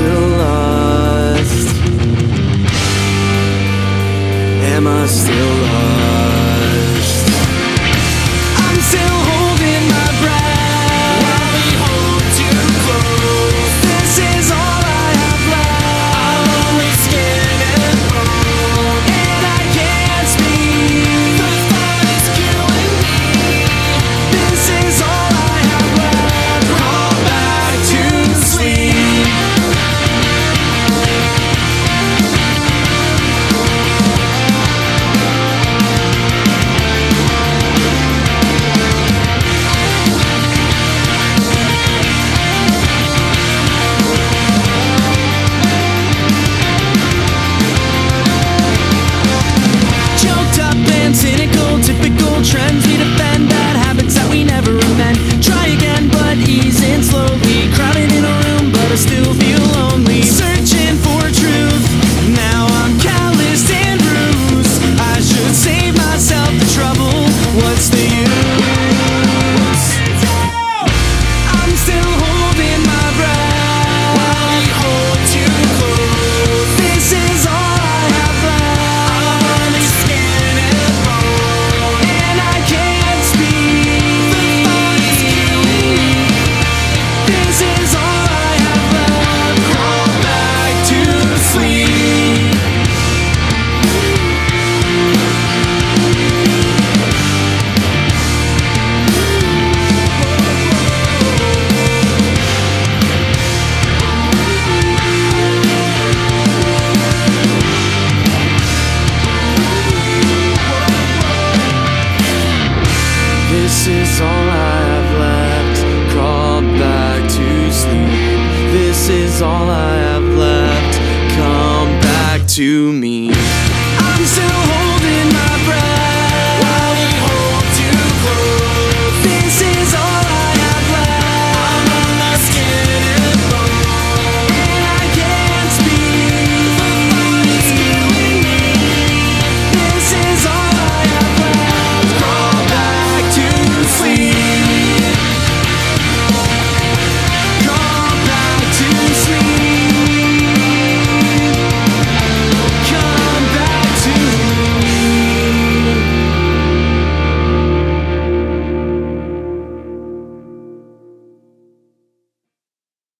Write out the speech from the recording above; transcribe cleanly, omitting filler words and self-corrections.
still lost? Am I still lost? I'm still holding my breath while we hold too close. This is all I have left. I'm only skin and bone, and I can't speak. The thought is killing me. This is all I have left. Crawl back to sleep. Choked up and cynical, typical trends we defend, bad habits that we never amend. Try again, but ease in slowly. Crowded in a room, but I still feel lonely. Searching for truth, now I'm calloused and bruised. I should save myself the trouble. What's the use? I'm still holding my breath while we hold too close. This is all I have left. I'm only skin and bone, and I can't speak. The thought is killing me. This is all I have left. Crawl back to sleep. This is all I have left. Crawl back to sleep. This is all I have left. Come back to me.